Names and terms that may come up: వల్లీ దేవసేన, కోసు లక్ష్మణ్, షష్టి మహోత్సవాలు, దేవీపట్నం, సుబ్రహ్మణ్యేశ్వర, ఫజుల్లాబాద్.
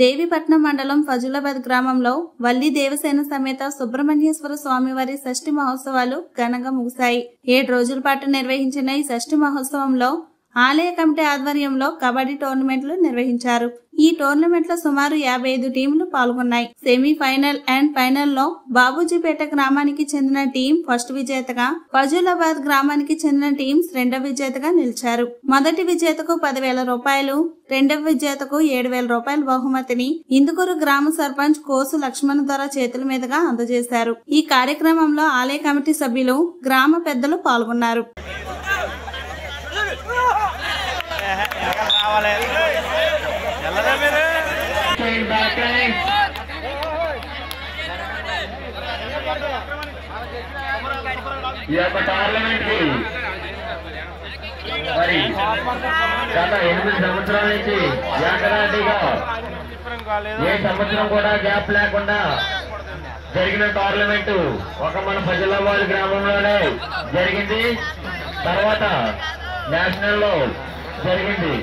దేవిపట్నం మండలం ఫజుల్లాబాద్ గ్రామంలో వల్లీ దేవసేన సమేత సుబ్రహ్మణ్యేశ్వర స్వామివారి షష్ఠి మహోత్సవాలు ఘనంగా ముగిశాయి. 7 రోజుల పాటు నిర్వహించిన ఈ షష్ఠి మహోత్సవంలో ఆలయ కమిటీ ఆధ్వర్యంలో కబడ్డీ టోర్నమెంట్లు నిర్వహించారు. ఈ టోర్నమెంట్లో సుమారు 55 టీంలు పాల్గొన్నాయి. సెమీఫైనల్ అండ్ ఫైనల్ లో బాబూజీపేట గ్రామానికి చెందిన టీం ఫస్ట్ విజేతగా, ఫజుల్లాబాద్ గ్రామానికి చెందిన టీమ్స్ రెండవ విజేతగా నిలిచారు. మొదటి విజేతకు 10,000 రూపాయలు, రెండవ విజేతకు 7,000 రూపాయల బహుమతిని ఇందుకూరు గ్రామ సర్పంచ్ కోసు లక్ష్మణ్ ద్వారా చేతుల మీదుగా అందజేశారు. ఈ కార్యక్రమంలో ఆలయ కమిటీ సభ్యులు, గ్రామ పెద్దలు పాల్గొన్నారు. पार्लमेंट की मरी गत 8 సంవత్సరాల నుంచి ఏకరాటిగా ఏ సంవత్సరం కూడా గ్యాప్ లేకుండా జరిగిన పార్లమెంట్ ఒక మన ఫజుల్లాబాద్ గ్రామంలోనే జరిగింది. తర్వాత నేషనల్ లో జరిగింది.